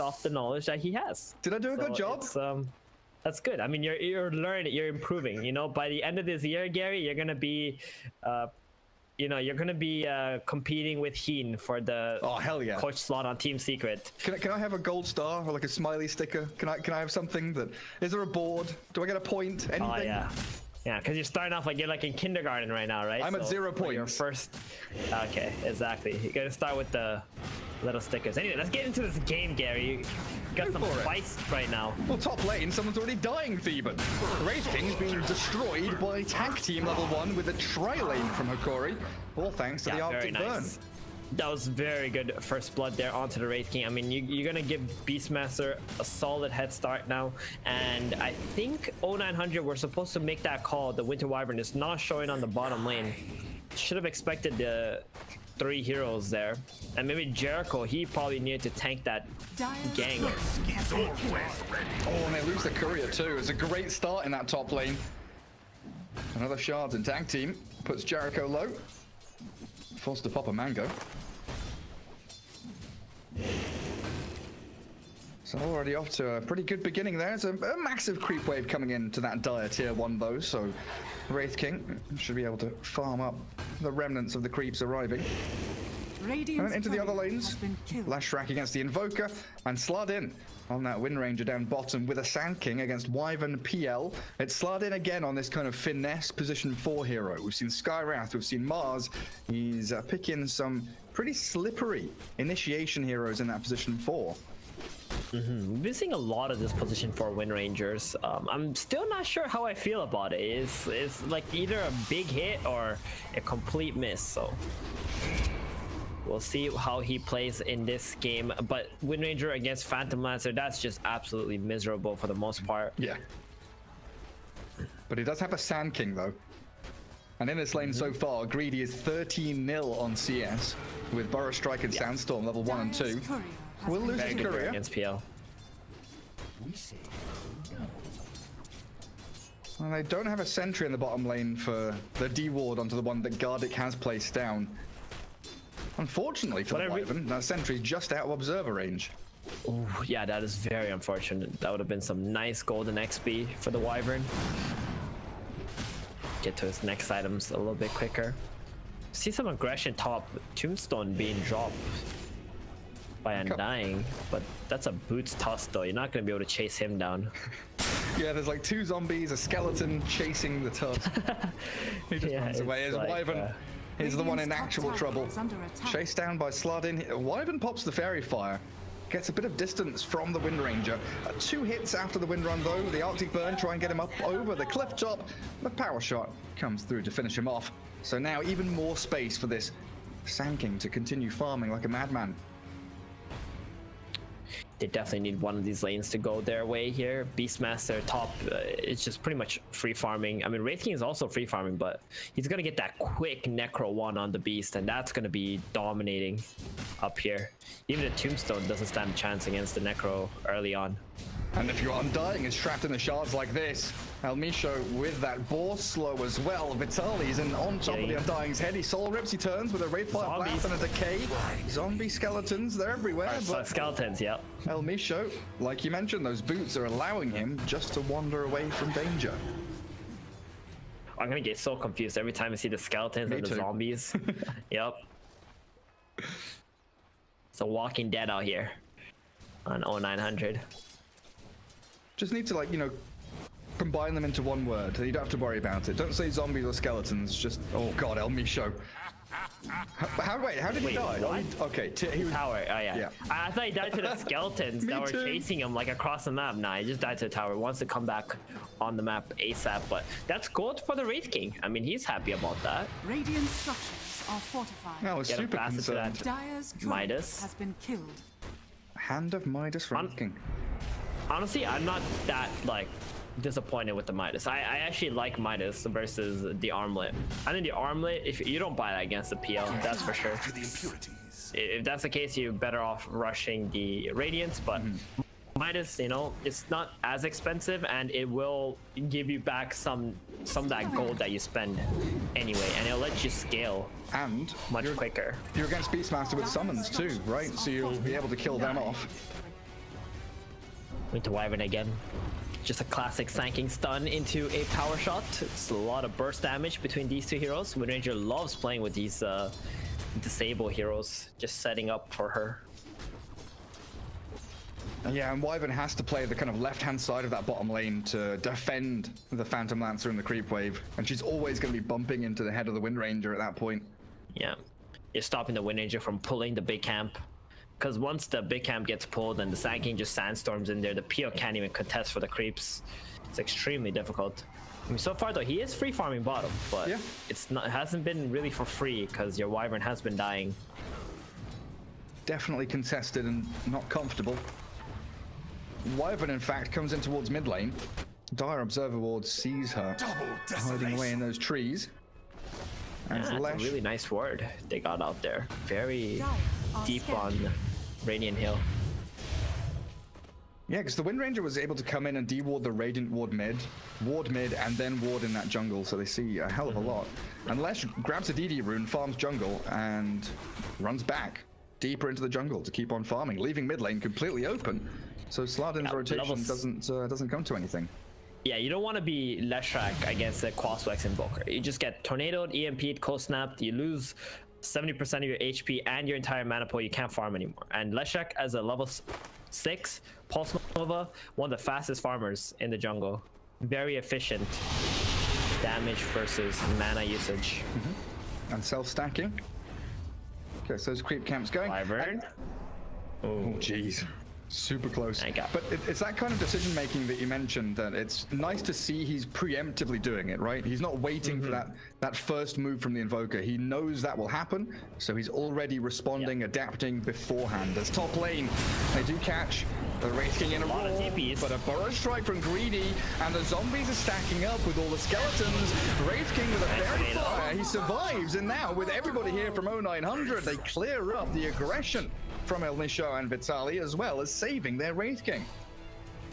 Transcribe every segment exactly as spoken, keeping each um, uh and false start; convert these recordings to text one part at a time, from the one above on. off the knowledge that he has. Did I do a so good job? Um, that's good. I mean, you're you're learning, you're improving. You know, by the end of this year, Gary, you're gonna be, uh, you know, you're gonna be uh, competing with Heen for the oh hell yeah coach slot on Team Secret. Can I, can I have a gold star or like a smiley sticker? Can I can I have something that? Is there a board? Do I get a point? Anything? Oh yeah. Yeah, because you're starting off like you're like in kindergarten right now, right? I'm so, at zero points. Like your first. Okay, exactly. You gotta start with the little stickers. Anyway, let's get into this game, Gary. You got Go some spice it. right now. Well, top lane, someone's already dying, Theban. Wraith King's being destroyed by Tag Team level one with a tri lane from Hokori. All thanks to yeah, the Arctic nice. Burn. That was very good first blood there onto the Wraith King. I mean, you, you're going to give Beastmaster a solid head start now. And I think oh nine hundred were supposed to make that call. The Winter Wyvern is not showing on the bottom lane. Should have expected the three heroes there. And maybe Jericho, he probably needed to tank that gang. Oh, and they lose the courier too. It's a great start in that top lane. Another shards and tank team puts Jericho low. Forced to pop a mango. So already off to a pretty good beginning there. It's a, a massive creep wave coming into that dire tier one though, so Wraith King should be able to farm up the remnants of the creeps arriving. Radiance and into the other lanes, Leshrac against the Invoker and sl four d one n on that Windranger down bottom with a Sand King against Wyvern P L. It's sl four d one n again on this kind of finesse position four hero. We've seen Skywrath, we've seen Mars. He's uh, picking some pretty slippery initiation heroes in that position four. Mm-hmm. We've been seeing a lot of this position for Windrangers. Um, I'm still not sure how I feel about it. It's, it's like either a big hit or a complete miss. So. We'll see how he plays in this game, but Windranger against Phantom Lancer, that's just absolutely miserable for the most part. Yeah. But he does have a Sand King, though. And in this lane mm-hmm. so far, Greedy is thirteen nil on C S with Burrow Strike and yeah. Sandstorm level one and two. We'll lose his courier against P L. And they don't have a sentry in the bottom lane for the D ward onto the one that Gardic has placed down. Unfortunately for Wyvern, that sentry's just out of observer range. Oh, yeah, that is very unfortunate. That would have been some nice golden X P for the Wyvern. Get to his next items a little bit quicker. See some aggression top. Tombstone being dropped by Undying, but that's a Boots Tusk, though. You're not going to be able to chase him down. Yeah, there's like two zombies, a skeleton chasing the Tusk. He just yeah, runs away as like, Wyvern. Uh, He's the one in actual trouble. Chased down by sl four d one n. Wyvern pops the Fairy Fire. Gets a bit of distance from the Windranger. Uh, two hits after the Windrun though. The Arctic Burn try and get him up over the cliff top. The Power Shot comes through to finish him off. So now even more space for this Sand King to continue farming like a madman. They definitely need one of these lanes to go their way here. Beastmaster top, uh, it's just pretty much free farming. I mean, Wraith King is also free farming, but he's going to get that quick Necro one on the Beast, and that's going to be dominating up here. Even the Tombstone doesn't stand a chance against the Necro early on. And if you're Undying, is trapped in the shards like this. Elmisho with that boar slow as well. Vitaly's in on top yeah, of the Undying's head. He soul rips, he turns with a Wraithfire Blast and a Decay. Zombie skeletons, they're everywhere. Right, but skeletons, yep. Elmisho, like you mentioned, those boots are allowing him just to wander away from danger. I'm going to get so confused every time I see the skeletons Me and the too. zombies. Yep. It's a Walking Dead out here on oh nine hundred. Just need to, like, you know, combine them into one word. You don't have to worry about it. Don't say zombies or skeletons. Just, oh god, Elmisho. How, wait, how did wait, he die? Oh, okay, t he was... Tower, oh yeah. yeah. I, I thought he died to the skeletons that were too. chasing him, like, across the map. Nah, he just died to the tower. He wants to come back on the map ASAP, but that's gold for the Wraith King. I mean, he's happy about that. Radiant structures are fortified. I was Get super concerned. Dyer's Midas has been killed. Hand of Midas Wraith King. Honestly, I'm not that, like, disappointed with the Midas. I, I actually like Midas versus the Armlet. I think the Armlet, if you don't buy that against the P L, that's for sure. If that's the case, you're better off rushing the Radiance, but mm-hmm. Midas, you know, it's not as expensive, and it will give you back some some of that gold that you spend anyway, and it'll let you scale and much you're, quicker. You're against Beastmaster with summons too, right? So you'll be able to kill them off. Winter Wyvern again. Just a classic Sand King stun into a power shot. It's a lot of burst damage between these two heroes. Windranger loves playing with these uh, disable heroes, just setting up for her. Yeah, and Wyvern has to play the kind of left-hand side of that bottom lane to defend the Phantom Lancer and the creep wave. And she's always going to be bumping into the head of the Windranger at that point. Yeah, you're stopping the Windranger from pulling the big camp. Because once the big camp gets pulled and the Sand King just sandstorms in there, the P O can't even contest for the creeps. It's extremely difficult. I mean, so far though, he is free farming bottom, but yeah. it's not, it hasn't been really for free because your Wyvern has been dying. Definitely contested and not comfortable. Wyvern, in fact, comes in towards mid lane. Dire Observer Ward sees her hiding away in those trees. And yeah, that's a really nice ward they got out there. Very deep on Radiant Hill. Yeah, because the Windranger was able to come in and de-ward the Radiant Ward mid, ward mid, and then ward in that jungle, so they see a hell of a lot. And Lesh grabs a D D rune, farms jungle, and runs back deeper into the jungle to keep on farming, leaving mid lane completely open. So sl four d one n's yeah, rotation doesn't uh, doesn't come to anything. Yeah, you don't want to be Leshrac against a Crosswex Invoker. You just get tornadoed, E M P'd, cold snapped. You lose seventy percent of your H P and your entire mana pool. You can't farm anymore. And Leshrac, as a level six Pulse Nova, one of the fastest farmers in the jungle. Very efficient damage versus mana usage. Mm-hmm. And self-stacking. Okay, so those creep camps going. Wyvern. And... Oh, jeez. Super close. But it, it's that kind of decision making that you mentioned that it's nice to see he's preemptively doing it, right? He's not waiting mm-hmm. for that, that first move from the Invoker. He knows that will happen, so he's already responding, yep. adapting beforehand. As top lane, they do catch the Wraith King in a, a lot roar, of T Ps. But a Burrow Strike from Greedy, and the zombies are stacking up with all the skeletons. Wraith King with a very fire, he survives, and now with everybody here from oh nine hundred, they clear up the aggression from Elmisho and Vitaly, as well as saving their Wraith King.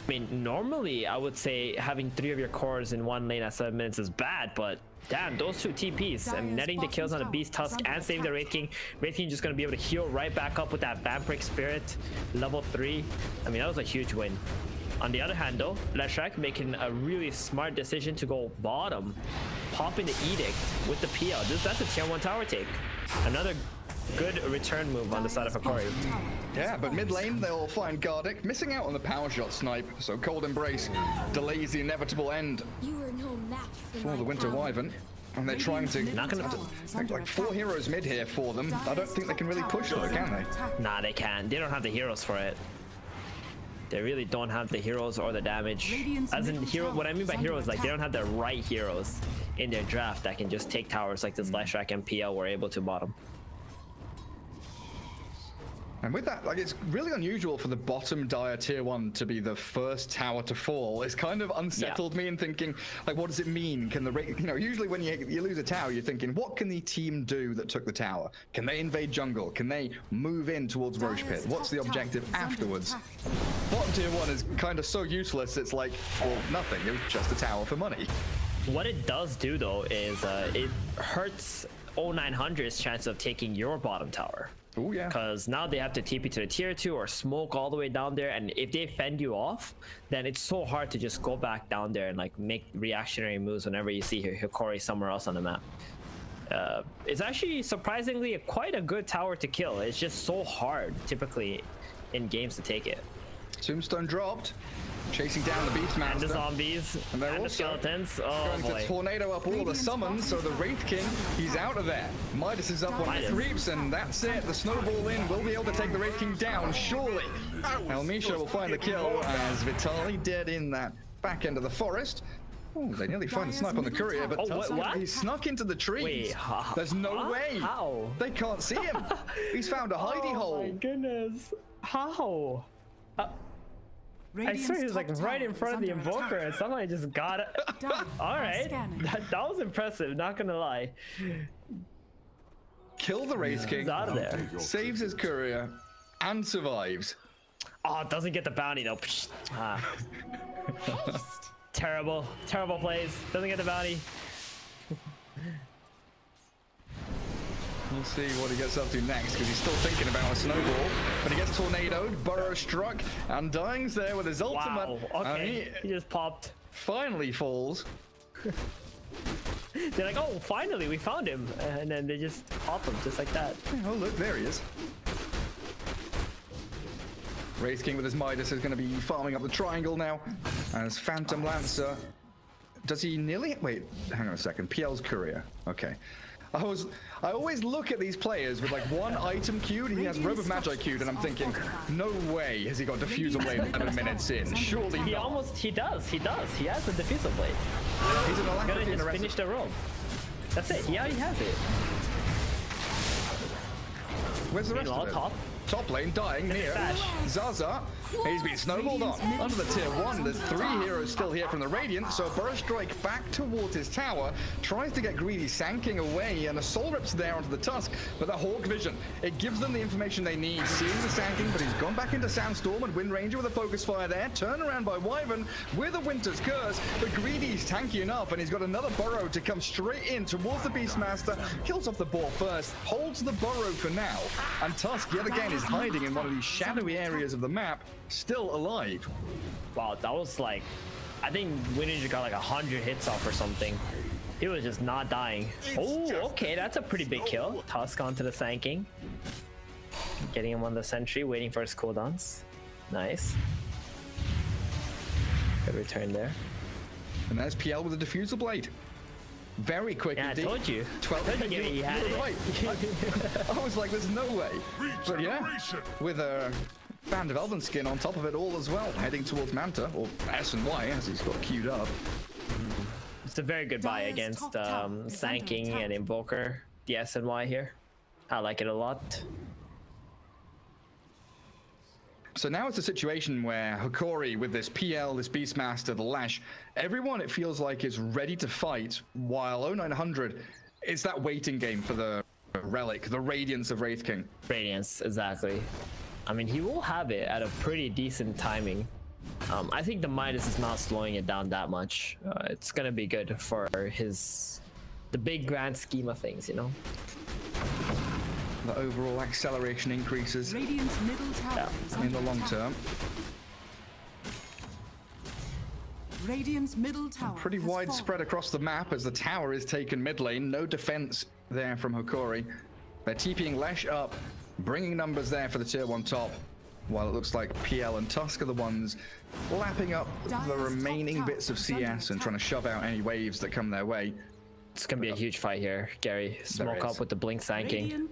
I mean, normally I would say having three of your cores in one lane at seven minutes is bad, but damn, those two T Ps and netting the kills on the Beast Tusk and saving the Wraith King. Wraith King just going to be able to heal right back up with that Vampiric Spirit, level three. I mean, that was a huge win. On the other hand though, Leshrac making a really smart decision to go bottom, popping the Edict with the P L. This, that's a tier one tower take. Another good return move on the side of Hokori. Yeah, but mid lane, they'll find Gardic, missing out on the power shot snipe, so Cold Embrace delays the inevitable end for the Winter Wyvern. And they're trying to, not gonna, to like four heroes mid here for them. I don't think they can really push though, can they? Nah, they can't. They don't have the heroes for it. They really don't have the heroes or the damage. As in hero, what I mean by heroes, like they don't have the right heroes in their draft that can just take towers like this Leshrac and P L were able to bottom. And with that, like, it's really unusual for the bottom dire tier one to be the first tower to fall. It's kind of unsettled yeah. me in thinking, like, what does it mean? Can the, you know, usually when you, you lose a tower, you're thinking, what can the team do that took the tower? Can they invade jungle? Can they move in towards Roche Pit? What's the objective afterwards? Bottom tier one is kind of so useless, it's like, well, nothing. It was just a tower for money. What it does do, though, is uh, it hurts oh nine hundred's chance of taking your bottom tower. Oh yeah. Because now they have to T P to the tier two or smoke all the way down there, and if they fend you off, then it's so hard to just go back down there and like make reactionary moves whenever you see Hokori somewhere else on the map. Uh, it's actually surprisingly a, quite a good tower to kill. It's just so hard typically in games to take it. Tombstone dropped. Chasing down the Beastmaster. And the zombies. And, and the skeletons. Oh, going boy. to tornado up all the summons, so the Wraith King, he's out of there. Midas is up on the creeps, and that's it. The snowball in will be able to take the Wraith King down, surely. Elmisho will find the kill as Vitaly dead in that back end of the forest. Oh, they nearly find the snipe on the courier, but oh, what, what? he snuck into the trees. Wait, huh? There's no huh? way. How? They can't see him. He's found a hidey oh, hole. Oh my goodness. How? Uh Radiance I swear he was like right in front of the Invoker attack. and somebody just got it. Alright, that, that was impressive, not gonna lie. Kill the Wraith King, out of there. saves his courier, and survives. Oh, doesn't get the bounty though. Ah. terrible, terrible plays. Doesn't get the bounty. We'll see what he gets up to next, because he's still thinking about a snowball. But he gets tornadoed, Burrow struck, and Dying's there with his ultimate. Wow, okay, he, he just popped. Finally falls. They're like, oh, finally, we found him. And then they just pop him just like that. Oh, look, there he is. Wraith King with his Midas is going to be farming up the triangle now. As Phantom Lancer, does he nearly... Wait, hang on a second. P L's courier. Okay. I was. I always look at these players with like one item queued, and he has Robe of Magi queued, and I'm thinking, no way has he got Diffusal Blade eleven minutes in. Surely he not. almost. He does. He does. He has a Diffusal Blade. He's an electric. He's gonna just finish the room. That's it. Yeah, he has it. Where's the rest of it? Top. Top lane dying near Zaza. He's been snowballed on under the tier one. There's three heroes still here from the Radiant. So Burrow Strike back towards his tower, tries to get Greedy Sand King away, and a Soul Rip's there onto the Tusk. But the Hawk Vision, it gives them the information they need. Seeing the Sand King, but he's gone back into Sandstorm, and Windranger with a focus fire there. Turn around by Wyvern with a Winter's Curse. But Greedy's tanky enough, and he's got another Burrow to come straight in towards the Beastmaster. Kills off the ball first, holds the Burrow for now, and Tusk yet again is hiding in one of these shadowy areas of the map, still alive. Wow, that was like, I think Windranger got like one hundred hits off or something. He was just not dying. Oh, okay, that's a pretty big kill. Tusk onto the Sand King. Getting him on the sentry, waiting for his cooldowns. Nice. Good return there. And there's P L with a Diffusal Blade. Very quick yeah, indeed. I told you. twelve I told you he had it. Right. I, I was like, there's no way. But yeah, with a band of elven skin on top of it all as well, heading towards Manta, or S and Y as he's got queued up. It's a very good buy against um, Sand King and Invoker, the S and Y here. I like it a lot. So now it's a situation where Hokori with this P L, this Beastmaster, the Lash, everyone it feels like is ready to fight, while oh nine hundred, it's that waiting game for the Relic, the Radiance of Wraith King. Radiance, exactly. I mean, he will have it at a pretty decent timing. Um, I think the Midas is not slowing it down that much. Uh, it's going to be good for his, the big grand scheme of things, you know? The overall acceleration increases middle tower yeah. in the long term. Radiant's middle tower pretty widespread fallen. across the map as the tower is taken mid lane. No defense there from Hokori. They're TPing Lesh up, bringing numbers there for the tier one top, while it looks like P L and Tusk are the ones lapping up Dyer's the remaining bits of C S and trying to shove out any waves that come their way. It's going to be a huge fight here, Gary. Smoke up with the Blink Sand King.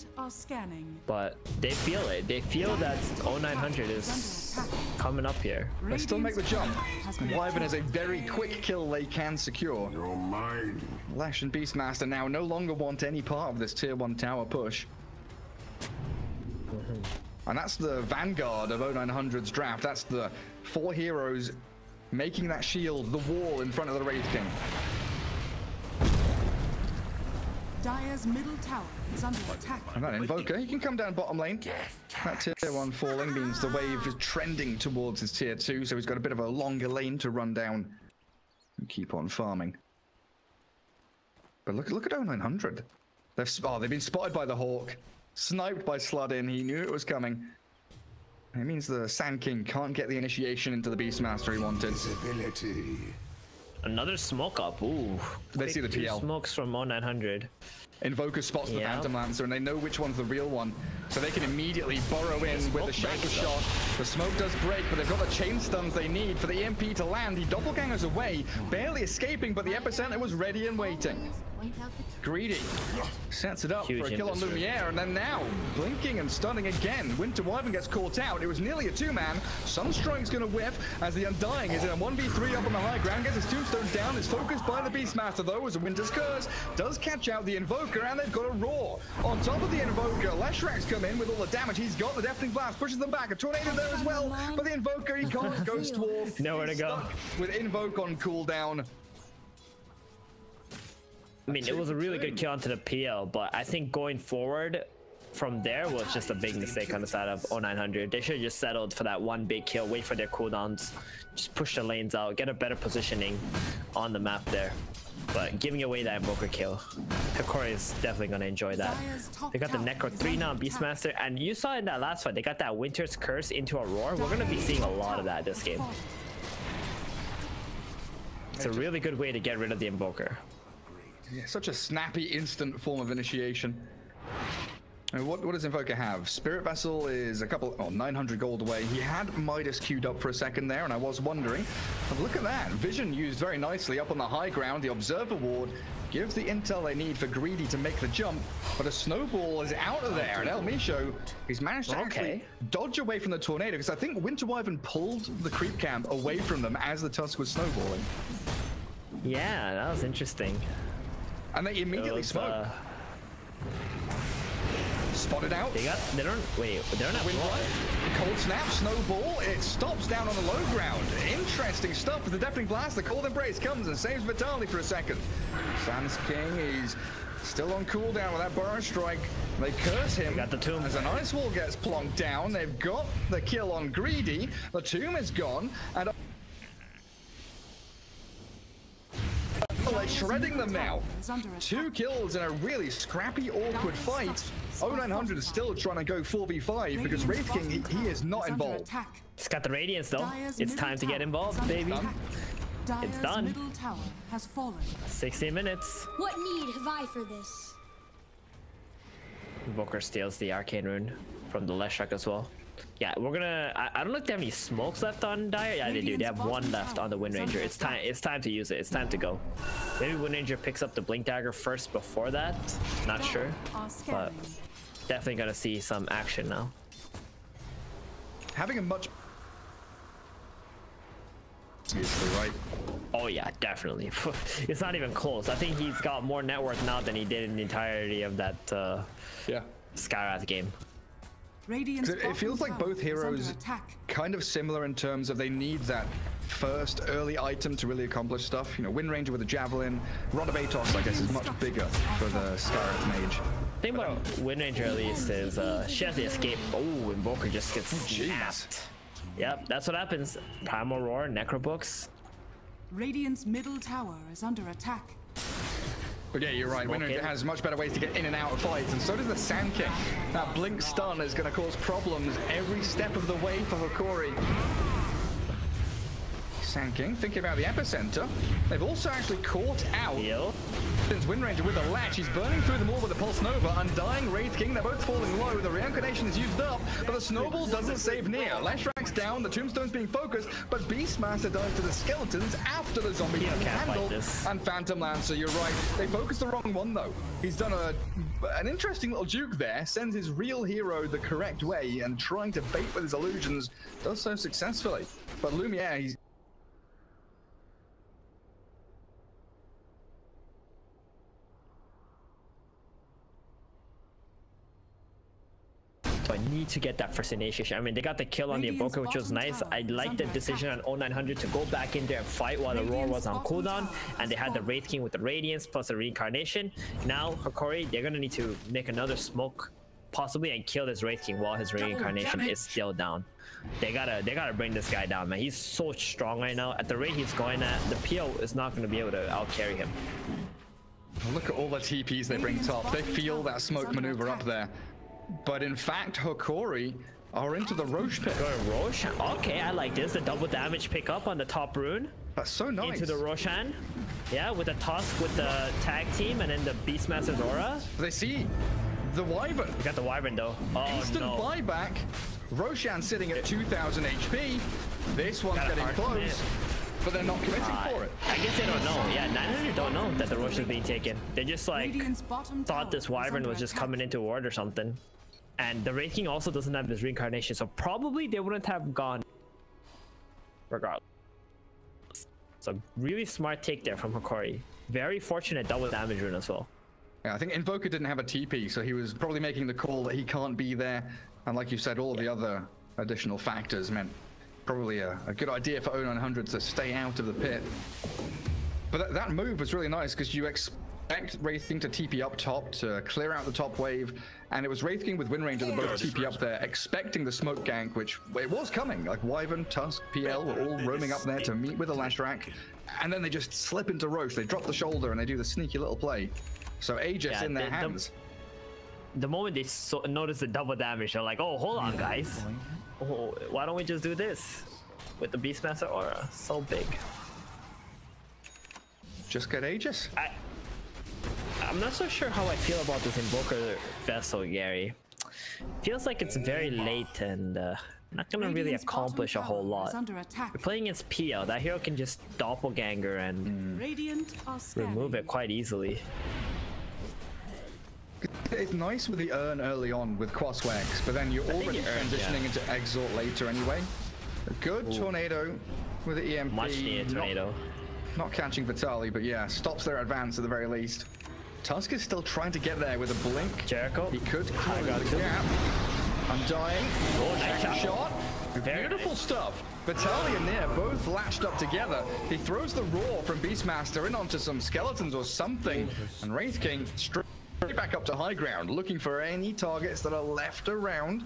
But they feel it. They feel that oh nine hundred is coming up here. They still make the jump. Wyvern is a very quick kill they can secure. You're mine. Lash and Beastmaster now no longer want any part of this tier one tower push. Mm-hmm. And that's the vanguard of oh nine hundred's draft. That's the four heroes making that shield, the wall in front of the Wraith King. Dyer's middle tower is under attack. And that Invoker, he can come down bottom lane. That tier one falling means the wave is trending towards his tier two, so he's got a bit of a longer lane to run down and keep on farming. But look, look at oh nine hundred. They've, oh, they've been spotted by the Hawk, sniped by sl four d one n. He knew it was coming. It means the Sand King can't get the initiation into the Beastmaster he wanted. Another smoke up. Ooh. They see the P L. Smokes from oh nine hundred. Invoker spots the yeah. Phantom Lancer, and they know which one's the real one. So they can immediately burrow in the with the Shackle Shot. The smoke does break, but they've got the chain stuns they need for the E M P to land. He doppelgangers away, barely escaping, but the Epicenter was ready and waiting. Greedy sets it up Huge for a kill on Lumière, and then now blinking and stunning again. Winter Wyvern gets caught out. It was nearly a two-man. Sunstrike's going to whiff as the Undying is in a one v three up on the high ground. Gets his tombstone down. Is focused by the Beastmaster, though, as a Winter's Curse does catch out the Invoker. And they've got a roar on top of the Invoker. Leshrac's come in with all the damage he's got. The Deafening Blast pushes them back. A tornado there as well, but the Invoker, he can't Ghost Dwarf. Nowhere to go. With Invoke on cooldown. I mean, it was a really good kill onto the P L, but I think going forward from there was just a big mistake on the side of oh nine hundred. They should have just settled for that one big kill, wait for their cooldowns, just push the lanes out, get a better positioning on the map there. But giving away that Invoker kill, Hokori is definitely going to enjoy that. They got the Necro three now, Beastmaster. And you saw in that last fight, they got that Winter's Curse into a Roar. We're going to be seeing a lot of that this game. It's a really good way to get rid of the Invoker. Yeah, such a snappy, instant form of initiation. I mean, what, what does Invoker have? Spirit Vessel is a couple, oh, nine hundred gold away. He had Midas queued up for a second there, and I was wondering. But look at that. Vision used very nicely up on the high ground. The Observer Ward gives the intel they need for Greedy to make the jump, but a snowball is out of there, and Elmisho, he's managed to okay. actually dodge away from the tornado, because I think Winter Wyvern pulled the creep camp away from them as the Tusk was snowballing. Yeah, that was interesting. And they immediately Those, smoked. Uh... Spotted out. They got, they don't, wait, they're not blocked. Cold snap, snowball, it stops down on the low ground. Interesting stuff with the Deafening Blast. The Cold Embrace comes and saves Vitaly for a second. Sand King, he's still on cooldown with that Burrow Strike. They curse him. They got the tomb. As an ice wall gets plonked down, they've got the kill on Greedy. The tomb is gone. And they're shredding them now. Two kills in a really scrappy, awkward fight. oh nine hundred is still trying to go four v five because Wraith King, he, he is not involved. It's got the Radiance though. It's time to get involved, baby. It's done. sixteen minutes. What need have I for this? Invoker steals the Arcane Rune from the Leshrac as well. Yeah, we're gonna. I, I don't know if they have any smokes left on Dire. Yeah, they do. They have one left on the Windranger. It's time. It's time to use it. It's time to go. Maybe Windranger picks up the Blink Dagger first before that. Not sure, but definitely gonna see some action now. Having a much. Seriously, right? Oh yeah, definitely. It's not even close. I think he's got more net worth now than he did in the entirety of that. Uh, yeah. Skywrath game. It, it feels like both heroes kind of similar in terms of they need that first early item to really accomplish stuff. You know, Windranger with a Javelin, Rod of Atos, I guess, is much bigger for the Skywrath Mage. The thing about Windranger, at least, is uh, she has the escape. Oh, Invoker just gets snapped. Yep, that's what happens. Primal Roar, Necrobooks. Radiant's middle tower is under attack. But yeah, you're right. Winter has much better ways to get in and out of fights, and so does the Sand King. That Blink Stun is going to cause problems every step of the way for Hokori. Sand King, thinking about the Epicenter. They've also actually caught out. Yep. Since Windranger with a Latch, he's burning through them all with a Pulse Nova. Undying, Wraith King, they're both falling low. The Reincarnation is used up, but the Snowball doesn't save near. Leshrac down, the Tombstone's being focused, but Beastmaster dives to the Skeletons after the Zombie can handle. And Phantom Lancer, you're right. They focused the wrong one, though. He's done a, an interesting little juke there, sends his real hero the correct way, and trying to bait with his illusions, does so successfully. But Lumière, he's... So I need to get that first initiation. I mean, they got the kill on the Invoker, which was nice. I liked the decision on oh nine hundred to go back in there and fight while the Roar was on cooldown. And they had the Wraith King with the Radiance plus the Reincarnation. Now, Hokori, they're going to need to make another smoke, possibly, and kill this Wraith King while his Reincarnation is still down. They gotta, they gotta bring this guy down, man. He's so strong right now. At the rate he's going at, the P O is not going to be able to outcarry him. Look at all the T Ps they bring top. They feel that smoke maneuver up there. But in fact, Hokori are into the Roche pick. Roshan. Okay, I like this. The double damage pickup on the top rune. That's so nice. Into the Roshan. Yeah, with the Tusk, with the tag team, and then the Beastmaster's aura. They see the Wyvern. We got the Wyvern, though. Oh, Instant no. buyback. Roshan sitting at two thousand H P. This one's getting close. But they're not committing uh, for it. I guess they don't know. Yeah, nine hundred don't know that the Roshan's being taken. They just, like, thought this Wyvern was just coming into ward or something. And the Wraith King also doesn't have his Reincarnation, so probably they wouldn't have gone regardless. So really smart take there from Hokori. Very fortunate double damage rune as well. Yeah, I think Invoker didn't have a T P, so he was probably making the call that he can't be there. And like you said, all of yeah. the other additional factors meant probably a, a good idea for oh nine hundred to stay out of the pit. But th that move was really nice because you expect Wraith King to T P up top to clear out the top wave. And it was Wraith King with Windranger that both T P up there, expecting the smoke gank, which it was coming. Like Wyvern, Tusk, P L were all roaming up there to meet with a Leshrac, and then they just slip into Roche. They drop the shoulder and they do the sneaky little play. So Aegis yeah, in their the, hands. The, the moment they so notice the double damage, they're like, oh, hold on, guys. Oh, why don't we just do this? With the Beastmaster aura, so big. Just get Aegis. I I'm not so sure how I feel about this Invoker vessel, Gary. Feels like it's very late and uh, not gonna really accomplish a whole lot. We're playing as P L. That hero can just doppelganger and mm, remove it quite easily. It's nice with the Urn early on with Crosswax, but then you're I already transitioning yeah. into Exhort later anyway. A good Ooh. Tornado with the E M P. Much needed tornado. Not, not catching Vitaly, but yeah, stops their advance at the very least. Tusk is still trying to get there with a blink. Jericho. He could close the gap. Undying. Oh, nice shot. shot. Beautiful nice. stuff. Vitaly and Nair both latched up together. He throws the roar from Beastmaster in onto some skeletons or something. And Wraith King straight back up to high ground, looking for any targets that are left around.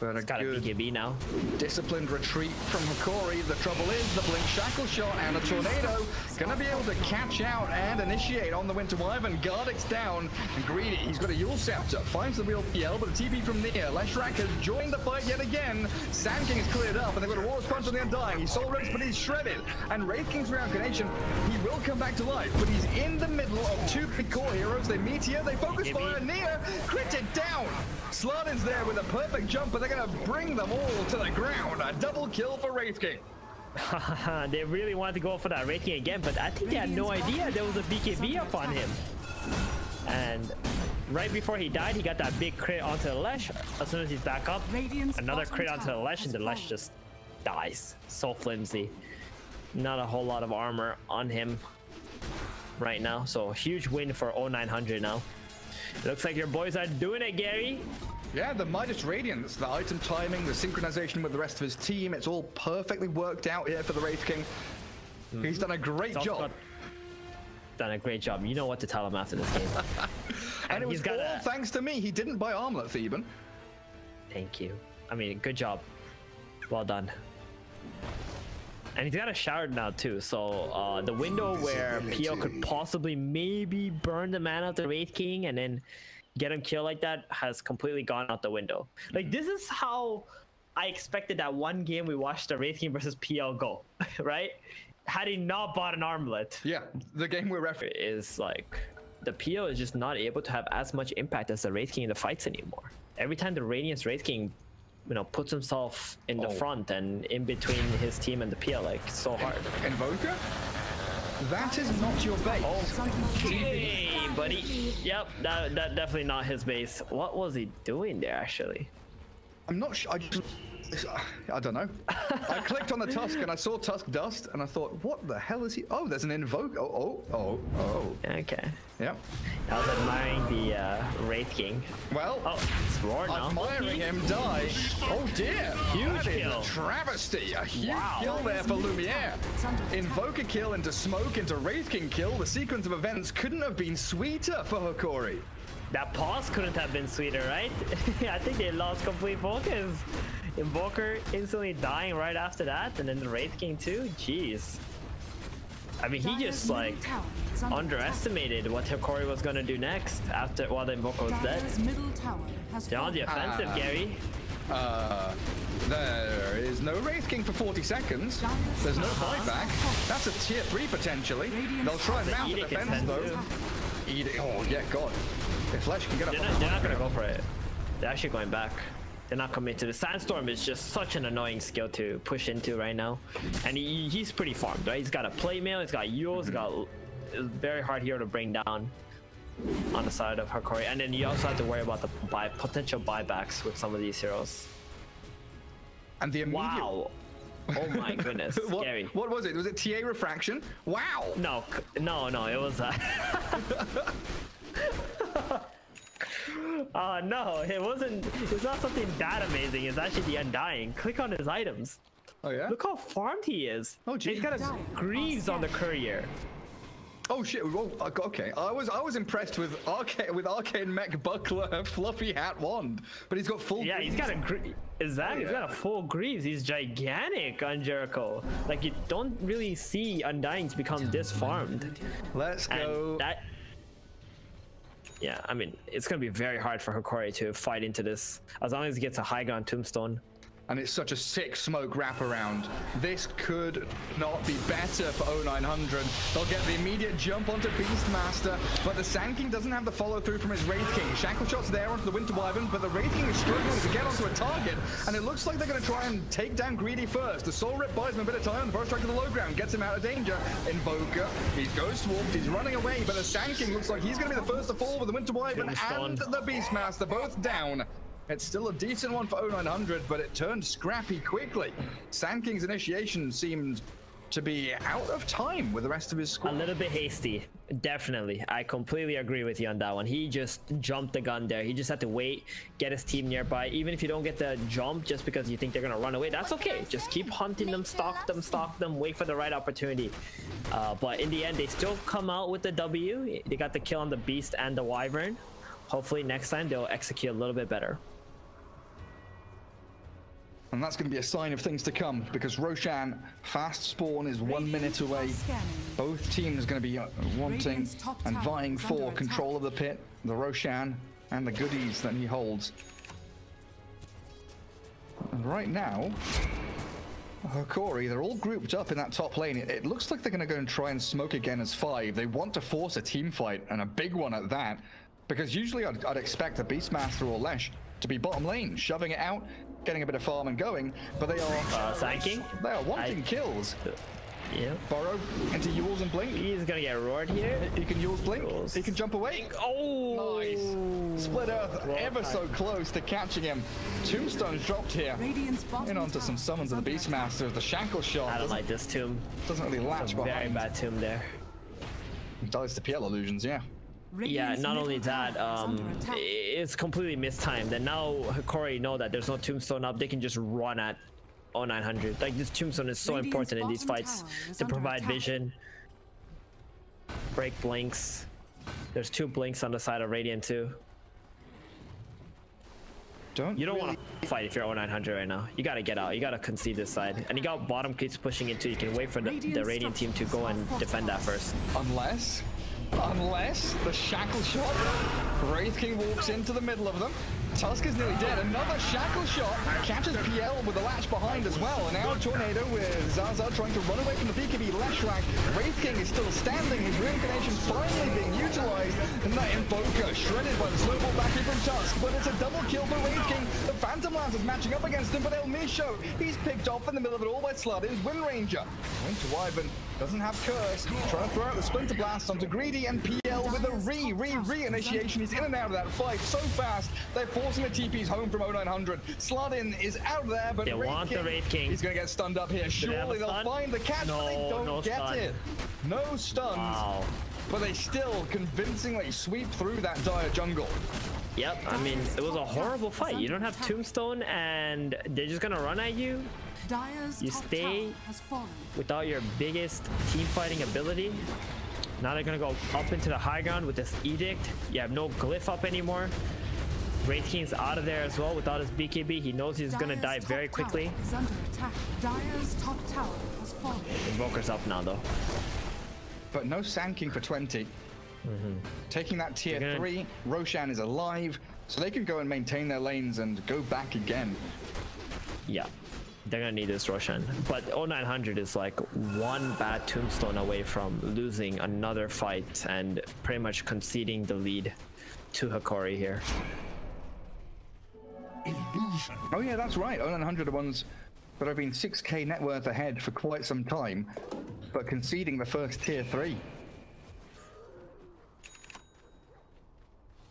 But it's a got good a P K B now. Disciplined retreat from Hokori. The trouble is the blink shackle shot and a tornado gonna be able to catch out and initiate on the Winter Wyvern. Gardic's down and Greedy, he's got a Yule Scepter, finds the real P L, but a T B from near. Leshrac has joined the fight yet again. Sand King is cleared up and they've got a Warlord's Punch on the Undying. He's soul ripped, but he's shredded. And Wraith King's reincarnation, he will come back to life, but he's in the middle of two big core heroes. They meet here, they focus fire, near, critted down. Slardin's there with a perfect jump, but they're gonna bring them all to the ground. A double kill for Wraith King. They really wanted to go for that Wraith King again, but I think they had no idea there was a B K B up on him. And right before he died, he got that big crit onto the Lesh. As soon as he's back up, another crit onto the Lesh, and the Lesh just dies. So flimsy. Not a whole lot of armor on him right now. So huge win for oh nine hundred now. Looks like your boys are doing it, Gary. Yeah, the Midas Radiance, the item timing, the synchronization with the rest of his team, it's all perfectly worked out here for the Wraith King. Mm-hmm. He's done a great job. Got... Done a great job. You know what to tell him after this game. and, and it was all a... thanks to me. He didn't buy Armlet, Theban. Thank you. I mean, good job. Well done. And he's got a shard now too, so uh, the window where P L could possibly maybe burn the man out the Wraith King and then get him killed like that has completely gone out the window. Like, this is how I expected that one game we watched the Wraith King versus P L go, right? Had he not bought an armlet. Yeah, the game we're referencing is like, the P L is just not able to have as much impact as the Wraith King in the fights anymore. Every time the Radiance Wraith King you know, puts himself in the oh. front and in between his team and the P L, like, so hard. In Invoker? That is not your base. Oh, hey, buddy. Yep, that, that definitely not his base. What was he doing there, actually? I'm not sure. I just... I don't know. I clicked on the Tusk and I saw Tusk Dust and I thought, what the hell is he? Oh, there's an Invoke. Oh, oh, oh, oh. Okay. Yep. I was admiring the uh, Wraith King. Well, oh, it's roared now. Admiring him die. Oh dear. Huge that kill. Is a travesty. A huge wow. kill there for Lumière. Invoker kill into smoke into Wraith King kill. The sequence of events couldn't have been sweeter for Hokori. That pause couldn't have been sweeter, right? I think they lost complete focus. Invoker instantly dying right after that, and then the Wraith King too? Jeez. I mean, he just like underestimated what Hokori was gonna do next after while the Invoker was dead. They're on the offensive, uh, Gary. Uh, there is no Wraith King for forty seconds. There's no buyback. That's a tier three potentially. They'll try and mount the defense though. Edict. Oh yeah, God. If Flesh can get up, they're not, they're not gonna go for it. They're actually going back. They're not coming to the Sandstorm is just such an annoying skill to push into right now, and he, he's pretty farmed, right? He's got a play mail, he's got Yule, he's got a very hard hero to bring down on the side of Hokori, and then you also have to worry about the buy, potential buybacks with some of these heroes. And the immediate... wow. Oh my goodness, what, Gary. What was it? Was it T A refraction? Wow. No, no, no. It was. Uh... Uh, no, it wasn't. It's not something that amazing. It's actually the Undying. Click on his items. Oh yeah. Look how farmed he is. Oh geez. He's got a Greaves on the courier. Oh shit! Well, okay. I was I was impressed with arcade with arcade mech buckler, fluffy hat, wand, but he's got full. Yeah, Greaves. He's got a. Is that? Oh, yeah. He's got a full Greaves. He's gigantic on Jericho. Like you don't really see Undying to become this farmed. Let's and go. That, yeah, I mean it's gonna be very hard for Hokori to fight into this as long as he gets a high ground tombstone. And it's such a sick smoke wraparound. This could not be better for oh nine hundred. They'll get the immediate jump onto Beastmaster, but the Sand King doesn't have the follow through from his Wraith King. Shackle Shot's there onto the Winter Wyvern, but the Wraith King is struggling to get onto a target, and it looks like they're going to try and take down Greedy first. The Soul Rip buys him a bit of time, the Burrow Strike to the low ground gets him out of danger. Invoker, he goes swamped, he's running away, but the Sand King looks like he's going to be the first to fall with the Winter Wyvern and the Beastmaster, both down. It's still a decent one for oh nine hundred, but it turned scrappy quickly. Sand King's initiation seemed to be out of time with the rest of his squad. A little bit hasty, definitely. I completely agree with you on that one. He just jumped the gun there. He just had to wait, get his team nearby. Even if you don't get the jump just because you think they're going to run away, that's okay. Just keep hunting them, stalk them, stalk them, wait for the right opportunity. Uh, but in the end, they still come out with the W. They got the kill on the Beast and the Wyvern. Hopefully next time they'll execute a little bit better. And that's going to be a sign of things to come, because Roshan fast spawn is one minute away. Both teams are going to be wanting and vying for control of the pit, the Roshan and the goodies that he holds. And right now, Hokori, they're all grouped up in that top lane. It, it looks like they're going to go and try and smoke again as five. They want to force a team fight, and a big one at that, because usually I'd, I'd expect a Beastmaster or Lesh to be bottom lane, shoving it out, getting a bit of farm and going, but they are uh, Sand King. They are wanting I, kills. Yeah. Burrow into Yule's and Blink. He's gonna get roared here. He can Yule's Blink. Yule's. He can jump away. Oh, nice. Split Earth well, ever so close to catching him. Tombstone's dropped here. In onto some summons of the Beastmaster as the Shackle Shot. I don't like this tomb. Doesn't really latch behind. Very bad tomb there. Dies to P L illusions, yeah. Yeah, not only that, um, it's completely mistimed, and now Hokori know that there's no tombstone up. They can just run at oh nine hundred. Like, this tombstone is so important in these fights to provide vision, break blinks. There's two blinks on the side of Radiant too. Don't you don't really want to fight if you're oh nine hundred right now. You got to get out. You got to concede this side. And you got bottom keeps pushing into. You can wait for the, the Radiant team to go and defend that first. Unless... Unless the Shackle Shot, Wraith King walks into the middle of them. Tusk is nearly dead. Another Shackle Shot catches P L with a latch behind as well. And now Tornado with Zaza trying to run away from the B K B Leshrac. Wraith King is still standing. His reincarnation finally being utilized. And that Invoker shredded by the slowball backing from Tusk. But it's a double kill for Wraith King. The Phantom Lancer is matching up against him. But Elmisho, he's picked off in the middle of it all by sl four d one n. It's Windranger. Winter Wyvern doesn't have Curse. Trying to throw out the Splinter Blast onto Greedy and P L with a re, re, re-initiation. He's in and out of that fight so fast. They're forcing the T Ps home from oh nine hundred. sl four d one n is out there, but they Wraith want King, the Wraith King. He's going to get stunned up here. Surely they they'll find the catch, no, but they don't no get stun. it. No stuns, wow. But they still convincingly sweep through that dire jungle. Yep, I mean, it was a horrible fight. You don't have Tombstone, and they're just going to run at you. You stay without your biggest teamfighting ability. Now they're going to go up into the high ground with this Edict. You have no Glyph up anymore. Wraith King's out of there as well without his B K B. He knows he's going to die very quickly. Invoker's up now, though. But no Sand King for twenty. Mm-hmm. Taking that tier gonna... three, Roshan is alive, so they can go and maintain their lanes and go back again. Yeah, they're going to need this Roshan. But oh nine hundred is like one bad tombstone away from losing another fight and pretty much conceding the lead to Hokori here. Oh yeah, that's right. oh nine hundred are ones that have been six K net worth ahead for quite some time, but conceding the first tier three.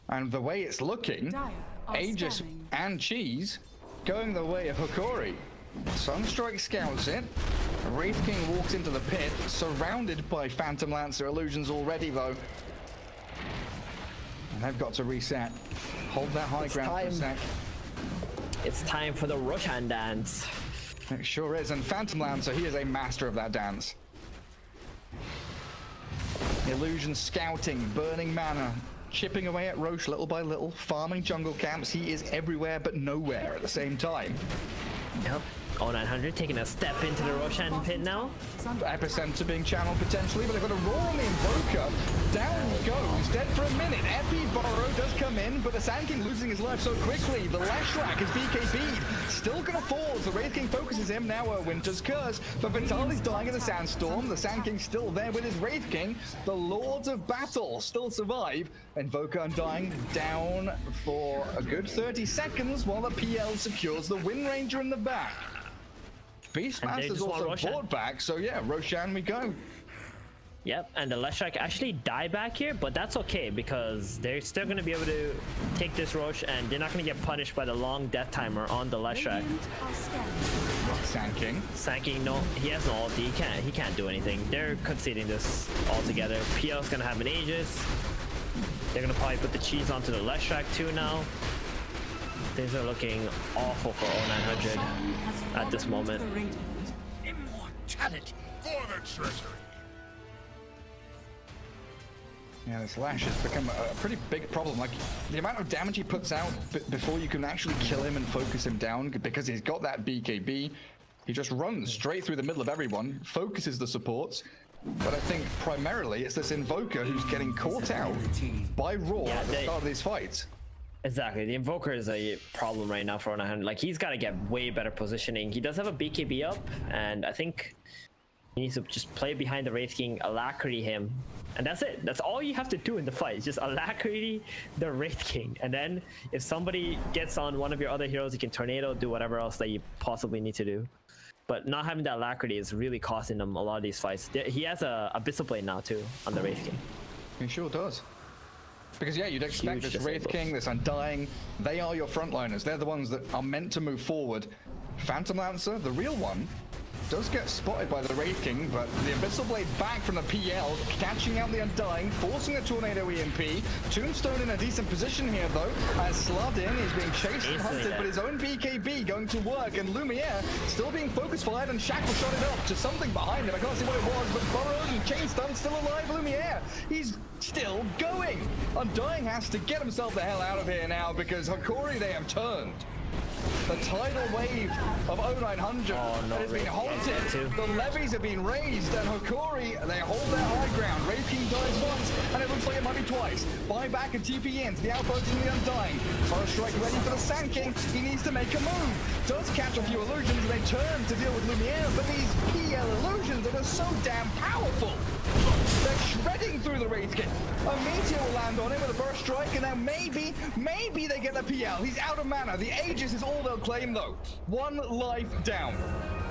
And the way it's looking, Aegis and Cheese going the way of Hokori. Sunstrike scouts it. Wraith King walks into the pit, surrounded by Phantom Lancer illusions already though. And they've got to reset. Hold that high it's ground time. for a sec. It's time for the Roshan dance. It sure is, and Phantom Lancer, he is a master of that dance. Illusion scouting, burning mana, chipping away at Roche little by little, farming jungle camps. He is everywhere but nowhere at the same time. Yep. oh nine hundred taking a step into the Roshan pit now. Epicenter being channeled potentially, but they've got a roar on the Invoker. Down goes, dead for a minute. Epi Burrow does come in, but the Sand King losing his life so quickly. The Leshrac is B K B'd. Still gonna fall as the Wraith King focuses him now at Winter's Curse. But Vitaly's dying in the Sandstorm. The Sand King's still there with his Wraith King. The Lords of Battle still survive. Invoker Undying down for a good thirty seconds while the P L secures the Windranger in the back. Beastmaster's also board back, so yeah, Roshan we go. Yep, and the Leshrac actually die back here, but that's okay because they're still going to be able to take this Rosh and they're not going to get punished by the long death timer on the Leshrac. Sand King. Sand King, no, he has no ulti, he can't, he can't do anything. They're conceding this altogether. P L's going to have an Aegis. They're going to probably put the cheese onto the Leshrac too now. Things are looking awful for oh nine hundred at this moment. Immortality for the treasury. Yeah, this Lash has become a, a pretty big problem. Like, the amount of damage he puts out b before you can actually kill him and focus him down, because he's got that B K B, he just runs straight through the middle of everyone, focuses the supports. But I think primarily it's this Invoker who's getting caught out by Roar yeah, at the start of these fights. Exactly, the Invoker is a problem right now for oh nine hundred. Like, he's got to get way better positioning. He does have a B K B up, and I think he needs to just play behind the Wraith King, alacrity him, and that's it. That's all you have to do in the fight. It's just alacrity the Wraith King, and then if somebody gets on one of your other heroes, you can Tornado, do whatever else that you possibly need to do. But not having that alacrity is really costing them a lot of these fights. He has a Abyssal Blade now too on the Wraith King. He sure does. Because yeah, you'd expect Huge this Wraith King, this Undying, they are your frontliners. They're the ones that are meant to move forward. Phantom Lancer, the real one, does get spotted by the Wraith King, but the Abyssal Blade back from the P L, catching out the Undying, forcing a Tornado E M P. Tombstone in a decent position here though, as sl four d one n is being chased and hunted, but his own B K B going to work, and Lumière still being focus fired, and Shackle shot it up to something behind him. I can't see what it was, but Burrow and Chain Stun still alive. Lumière, he's still going. Undying has to get himself the hell out of here now because Hokori, they have turned. The tidal wave of oh nine hundred oh, no, has been halted. The levies have been raised, and Hokori, they hold their high ground. Wraith King dies once, and it looks like it might be twice. Buy back and T P in to the outpost and the Undying. Burrow Strike ready for the Sand King. He needs to make a move. Does catch a few illusions, and they turn to deal with Lumière, but these P L illusions that are so damn powerful. They're shredding through the Wraith King. A meteor will land on him with a Burrow Strike, and now maybe, maybe they get the P L. He's out of mana. The Aegis is all they'll claim though. One life down.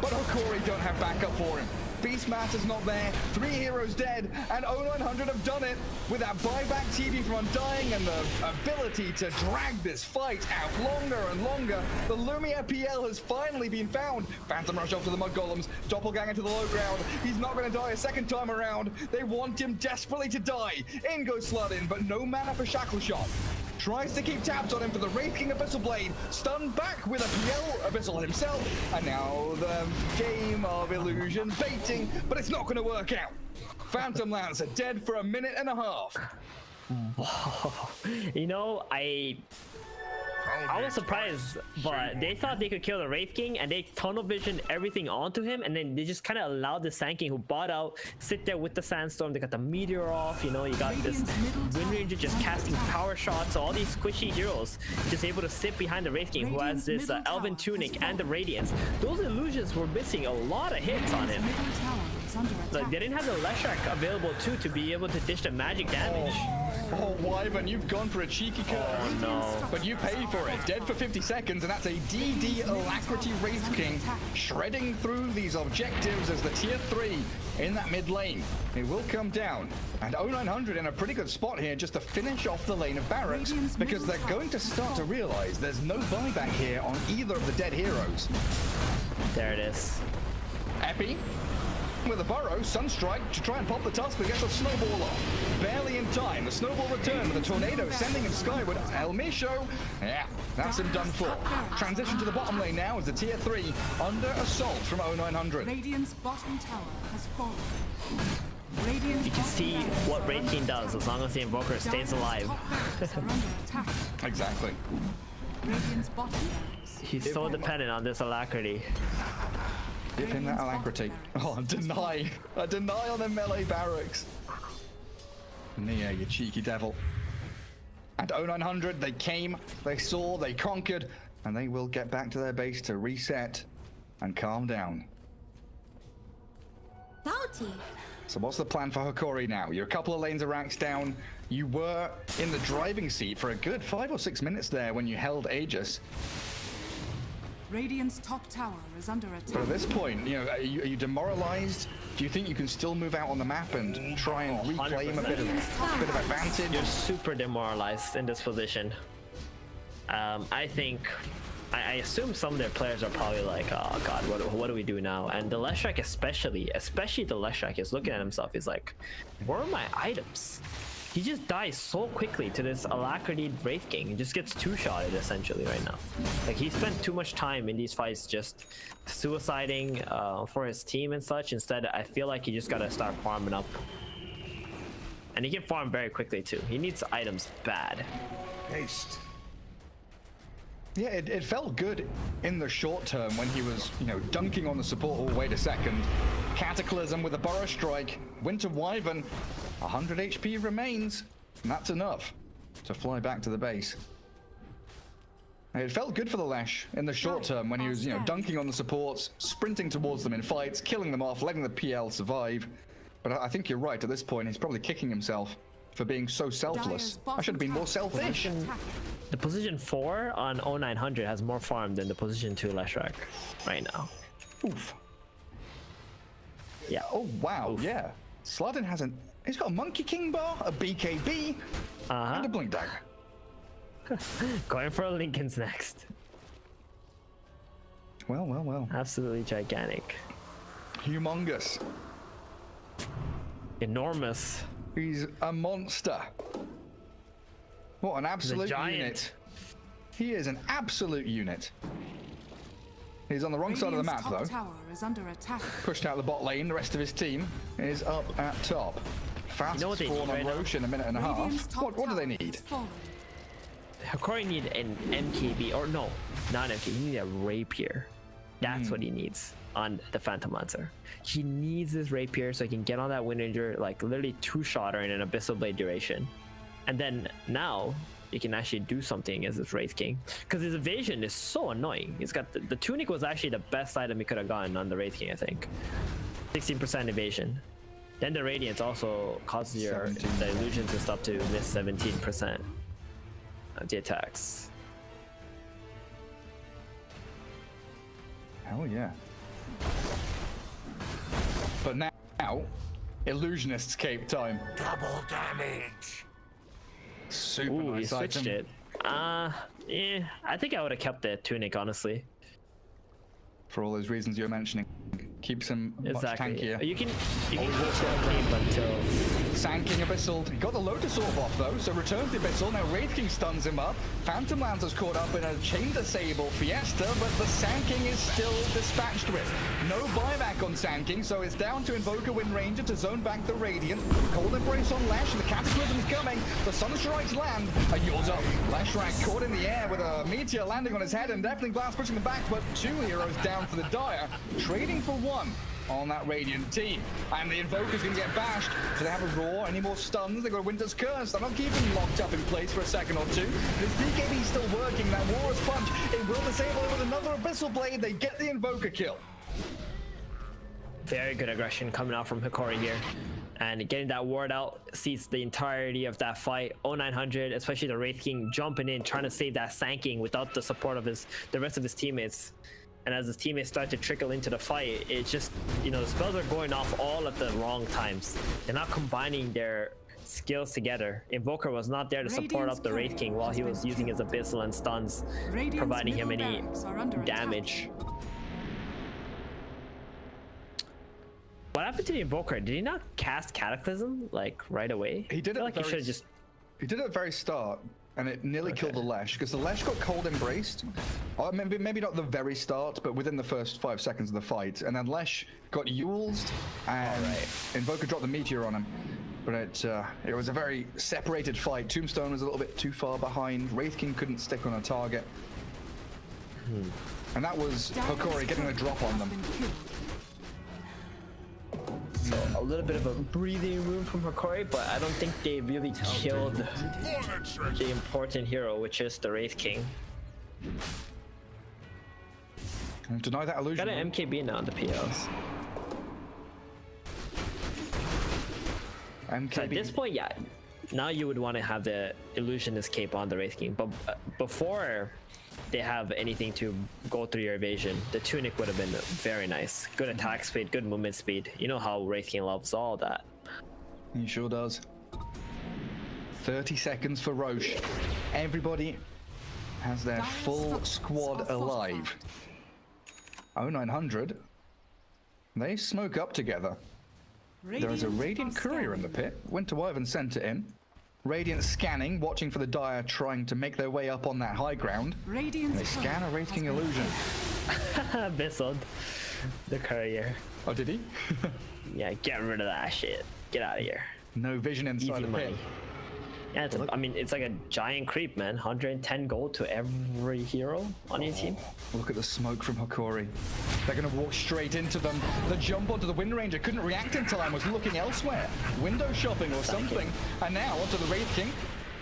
But Hokori don't have backup for him. Beastmaster's not there. Three heroes dead, and oh nine hundred have done it with that buyback T V from Undying and the ability to drag this fight out longer and longer. The Lumière P L has finally been found. Phantom Rush off to the Mud Golems. Doppelganger to the low ground. He's not going to die a second time around. They want him desperately to die. In goes sl four d one n, but no mana for Shackle Shot. Tries to keep tabs on him for the Wraith King Abyssal Blade. Stunned back with a P L Abyssal himself. And now the game of illusion baiting, but it's not going to work out. Phantom Lancer dead for a minute and a half. Wow. You know, I... I was surprised, but they thought they could kill the Wraith King, and they tunnel visioned everything onto him, and then they just kind of allowed the Sand King, who bought out, sit there with the Sandstorm. They got the Meteor off, you know, you got this Windranger just casting power shots, so all these squishy heroes just able to sit behind the Wraith King, who has this uh, Elven Tunic and the Radiance. Those illusions were missing a lot of hits on him. Like, they didn't have the Leshrac available too to be able to dish the magic damage. Oh, Wyvern, you've gone for a cheeky curve. Oh, no. But you pay for it. Dead for fifty seconds, and that's a D D alacrity Wraith King shredding through these objectives as the tier three in that mid lane. It will come down. And oh nine hundred in a pretty good spot here just to finish off the lane of barracks, because they're going to start to realize there's no buyback here on either of the dead heroes. There it is. Epi. with a burrow, sunstrike to try and pop the Tusk, but gets a snowball off. Barely in time, the snowball return with a tornado sending him skyward. Elmisho, yeah, that's him done for. Transition to the bottom lane now as the tier three under assault from oh nine hundred. Radiant's bottom tower has fallen. You can see what Wraith King does as long as the Invoker stays alive. Exactly. He's so dependent on this alacrity. Dip in that alacrity. Oh, I deny. I deny on the melee barracks. Nia, you cheeky devil. And oh nine hundred, they came, they saw, they conquered, and they will get back to their base to reset and calm down. Bounty. So what's the plan for Hokori now? You're a couple of lanes of racks down. You were in the driving seat for a good five or six minutes there when you held Aegis. Radiant's top tower is under attack. But at this point, you know, are you, are you demoralized? Do you think you can still move out on the map and try and reclaim a bit of, a bit of advantage? You're super demoralized in this position. Um, I think... I assume some of their players are probably like, oh god, what, what do we do now? And the Leshrac especially, especially the Leshrac is looking at himself, he's like, where are my items? He just dies so quickly to this alacrity Wraith King. He just gets two-shotted essentially right now. Like, he spent too much time in these fights just suiciding uh, for his team and such. Instead, I feel like he just gotta start farming up. And he can farm very quickly too. He needs items bad. Haste. Yeah, it, it felt good in the short term when he was, you know, dunking on the support. Oh, wait a second. Cataclysm with a Burrow Strike. Winter Wyvern. one hundred H P remains. And that's enough to fly back to the base. It felt good for the Lesh in the short term when he was, you know, dunking on the supports, sprinting towards them in fights, killing them off, letting the P L survive. But I think you're right at this point. He's probably kicking himself for being so selfless. I should have been more selfish. The position four on oh nine hundred has more farm than the position two Leshrac right now. Oof. Yeah. Oh wow. Oof. Yeah. sl four d one n has an. He's got a Monkey King Bar, a B K B, uh-huh. and a Blink Dagger. Going for a Lincoln's next. Well, well, well. Absolutely gigantic. Humongous. Enormous. He's a monster. What an absolute unit. He is an absolute unit. He's on the wrong side of the map, though. Tower is under attack. Pushed out the bot lane. The rest of his team is up at top. Fast spawn on Roshan in a minute and a half. What, what do they need? Hokori need an M K B. Or no, not an M K B. He needs a Rapier. That's mm. what he needs on the Phantom Lancer. He needs this Rapier so he can get on that Windranger, like literally two-shotter in an Abyssal Blade duration. And then now you can actually do something against this Wraith King, because his evasion is so annoying. He's got the, the tunic was actually the best item he could have gotten on the Wraith King, I think. sixteen percent evasion. Then the Radiance also causes your the illusions and stuff to miss seventeen percent of the attacks. Hell yeah. But now, now illusionist's cape time. Double damage. Super Ooh, nice you switched item. it. Uh, yeah, I think I would have kept the tunic, honestly. For all those reasons you're mentioning, keeps him exactly. much tankier. You can, you can keep him until Sand King Abyssal. Got the Lotus Orb off though, so returns to Abyssal. Now Wraith King stuns him up. Phantom Lancer's caught up in a Chain Disable Fiesta, but the Sand King is still dispatched with. No buyback on Sand King, so it's down to Invoker Windranger to zone back the Radiant. Cold Embrace on Lesh, the Cataclysm's coming. The Sunstrikes land, and yours up. Leshrac caught in the air with a Meteor landing on his head and Deafening Blast pushing him back, but two heroes down for the Dire, trading for one on that Radiant team. And the Invoker's gonna get bashed. Do they have a roar? Any more stuns? They got a Winter's Curse. They're not keeping locked up in place for a second or two. This D K B still working. That Warrior's Punch, it will disable it with another Abyssal Blade. They get the Invoker kill. Very good aggression coming out from Hokori here. And getting that ward out seats the entirety of that fight. oh nine hundred, especially the Wraith King jumping in, trying to save that Sand King without the support of his the rest of his teammates. And as his teammates start to trickle into the fight, it's just, you know, the spells are going off all at the wrong times. They're not combining their skills together. Invoker was not there to support up the Wraith King while he was using his Abyssal and stuns, providing him any damage. What happened to the Invoker? Did he not cast Cataclysm like right away? He did it. I feel like very, he should just. He did it at the very start, and it nearly okay. killed the Lesh because the Lesh got cold embraced. Or maybe maybe not the very start, but within the first five seconds of the fight, and then Lesh got Yules'd, and right. Invoker dropped the meteor on him. But it, uh, it was a very separated fight. Tombstone was a little bit too far behind. Wraith King couldn't stick on a target. Hmm. And that was Hokori getting a drop on them. So a little bit of a breathing room from Hokori, but I don't think they really killed the important hero, which is the Wraith King. And deny that illusion. Got an M K B now on the P Os. So at this point, yeah, now you would want to have the Illusionist Cape on the Wraith King, but uh, before they have anything to go through your evasion, the Tunic would have been very nice. Good attack speed, good movement speed. You know how Wraith King loves all that. He sure does. thirty seconds for Roche. Everybody has their full squad alive. oh nine hundred. They smoke up together. There is a Radiant Courier in the pit. Winter Wyvern sent it in. Radiant scanning, watching for the Dire, trying to make their way up on that high ground. Radiant they scan a Wraith King illusion. Bissod, the Courier. Oh, did he? Yeah, get rid of that shit. Get out of here. No vision inside the pit. Yeah, it's a, I mean, it's like a giant creep, man. one hundred ten gold to every hero on your team. Look at the smoke from Hokori. They're going to walk straight into them. The jump onto the Windranger couldn't react in time, was looking elsewhere. Window shopping or something. And now onto the Wraith King.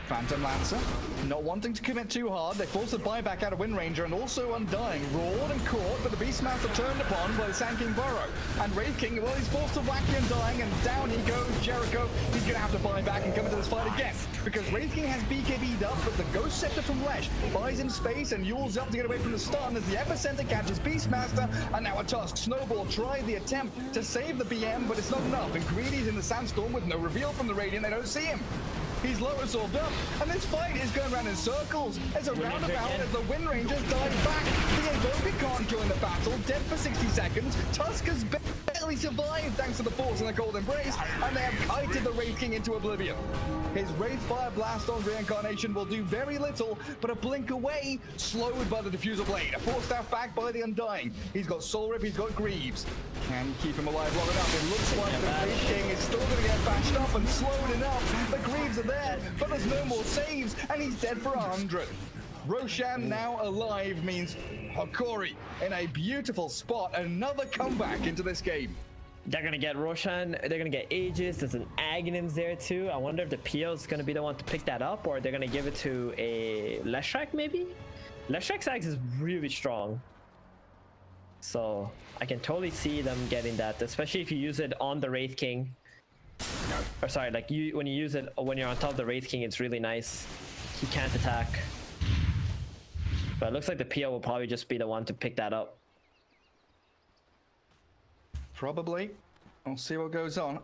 Phantom Lancer, not wanting to commit too hard. They forced the buyback out of Windranger and also Undying. Roared and caught, but the Beastmaster turned upon by the Sand King Burrow. And Wraith King, well, he's forced to whack Undying, and down he goes. Jericho, he's going to have to buy back and come into this fight again. Because Wraith King has B K B'd up, but the Ghost Scepter from Lesh buys him space and Yule's up to get away from the stun as the Epicenter catches Beastmaster. And now a Tusk. Snowball tried the attempt to save the B M, but it's not enough. And Greedy's in the Sandstorm with no reveal from the Radiant. They don't see him. He's low resolved up, and this fight is going around in circles. There's a roundabout as the Windrangers dive back. The Invoker can't join the battle, dead for sixty seconds. Tusk has barely survived thanks to the force and the Golden Brace, and they have kited the Wraith King into oblivion. His Wraith Fire Blast on Reincarnation will do very little, but a blink away, slowed by the Diffusal Blade. A force staff back by the Undying. He's got Soul Rip, he's got Greaves. Can he keep him alive long enough? It looks like the Wraith King is still going to get bashed up and slowed enough. The Greaves are there, but there's no more saves, and he's dead for a hundred. Roshan now alive means Hokori in a beautiful spot. Another comeback into this game. They're going to get Roshan, they're going to get Aegis, there's an Aghanim's there too. I wonder if the P O is going to be the one to pick that up, or they're going to give it to a Leshrac maybe? Leshrac's Axe is really strong. So I can totally see them getting that, especially if you use it on the Wraith King. Or sorry, like you when you use it when you're on top of the Wraith King, it's really nice. He can't attack. But it looks like the P O will probably just be the one to pick that up. Probably. We'll see what goes on.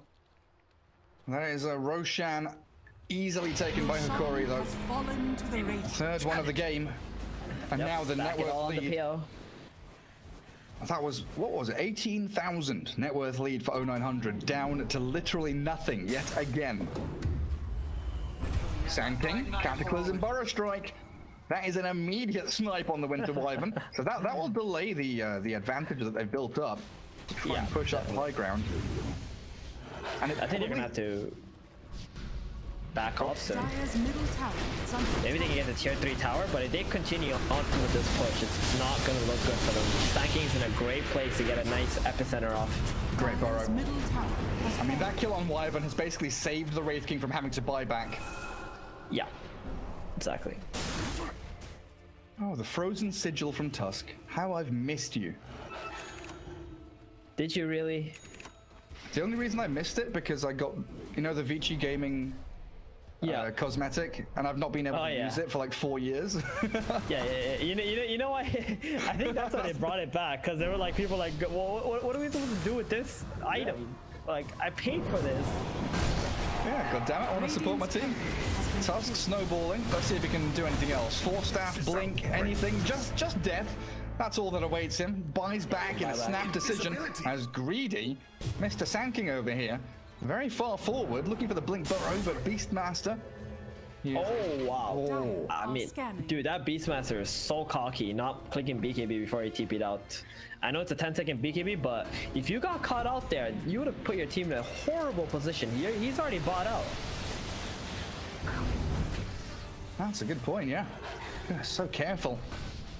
That is a Roshan easily taken by Hokori though. Third one of the game. And yep, now the net worth lead. The P O. That was, what was it? eighteen thousand net worth lead for oh nine hundred. Down to literally nothing yet again. Sand King, Cataclysm, Burrow Strike. That is an immediate snipe on the Winter Wyvern. So that, that will delay the, uh, the advantage that they've built up. Try yeah, and push definitely. up high ground. And it I think they're gonna have to back off soon. Maybe they can get the tier three tower, but if they continue on with this push, it's not gonna look good for them. Stacking's in a great place to get a nice epicenter off. Great Burrow. I mean, that kill on Wyvern has basically saved the Wraith King from having to buy back. Yeah, exactly. Oh, the frozen sigil from Tusk. How I've missed you. Did you really? The only reason I missed it because I got, you know, the Vici Gaming yeah. uh, cosmetic, and I've not been able oh, to yeah. use it for like four years. yeah, yeah, yeah, you know, you know, you know why? I think that's why they brought it back, because there were like people like, well, what, what are we supposed to do with this yeah. item? Like, I paid for this. Yeah, goddammit, I want to support my team. Tusk snowballing. Let's see if he can do anything else. Four staff, blink, anything, just, just death. That's all that awaits him. Buys back in a snap decision as Greedy, Mister Sand King over here, very far forward, looking for the Blink Burrow, but Beastmaster... Yeah. Oh, wow. Oh. I mean, dude, that Beastmaster is so cocky, not clicking B K B before he T P'd out. I know it's a ten second B K B, but if you got caught out there, you would have put your team in a horrible position. He's already bought out. That's a good point, yeah. So careful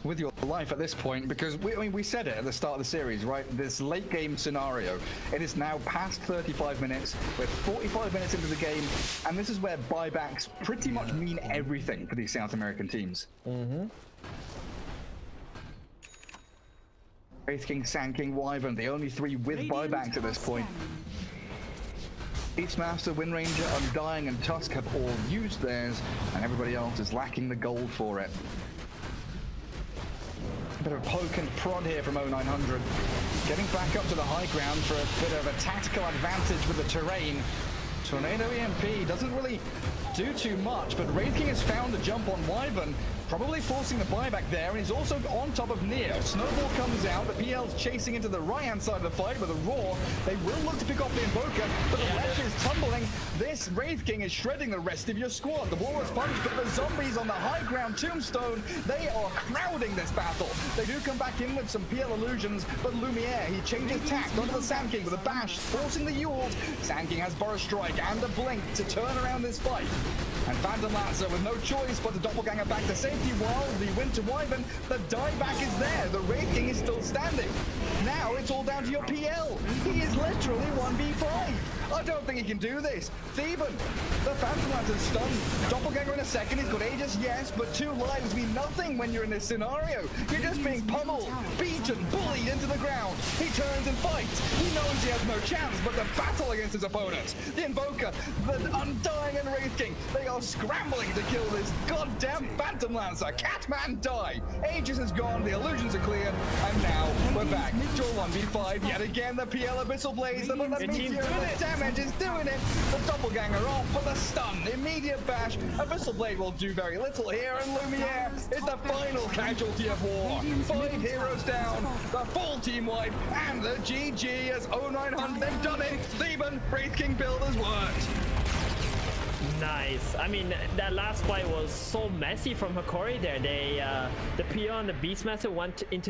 with your life at this point, because we, I mean, we said it at the start of the series, right? This late game scenario, it is now past thirty-five minutes. We're forty-five minutes into the game, and this is where buybacks pretty much mean everything for these South American teams. Mm-hmm. Wraith King, Sand King, Wyvern, the only three with buybacks at this point. Beastmaster, Windranger, Undying, and Tusk have all used theirs, and everybody else is lacking the gold for it. Bit of poke and prod here from oh nine hundred. Getting back up to the high ground for a bit of a tactical advantage with the terrain. Tornado E M P doesn't really do too much, but Wraith King has found a jump on Wyvern, probably forcing the buyback there, and he's also on top of Nier. Snowball comes out, the P L's chasing into the right-hand side of the fight with a roar. They will look to pick off the Invoker, but the left is tumbling. This Wraith King is shredding the rest of your squad. The war is punched, but the zombies on the high ground tombstone, they are crowding this battle. They do come back in with some P L illusions, but Lumière, he changes tack onto the Sand King with a bash, forcing the Yule. Sand King has Burrow Strike and a blink to turn around this fight. And Phantom Lancer with no choice but the Doppelganger back to safety, while the Winter Wyvern, the dieback is there. The Wraith King is still standing. Now it's all down to your P L. He is literally one v five. I don't think he can do this. Theban, the Phantom Lancer's stunned. Doppelganger in a second, he's got Aegis, yes, but two lives mean nothing when you're in this scenario. You're just being pummeled, beaten, bullied into the ground. He turns and fights. He knows he has no chance but the battle against his opponents. The Invoker, the Undying, and Wraith King, they are scrambling to kill this goddamn Phantom Lancer. Catman die. Aegis is gone, the illusions are cleared, and now we're back to a one v five yet again. The P L Abyssal Blades, the, the meteor the damage is doing it. The Doppelganger off for the stun, immediate bash. Abyssal Blade will do very little here, and Lumiere is the final casualty of war. Five heroes down, the full team wipe, and the G G as oh nine hundred, they've done it. Theban, Wraith King Builders worked. Nice. I mean, that last fight was so messy from Hokori there. They, uh, the P O and the Beastmaster went into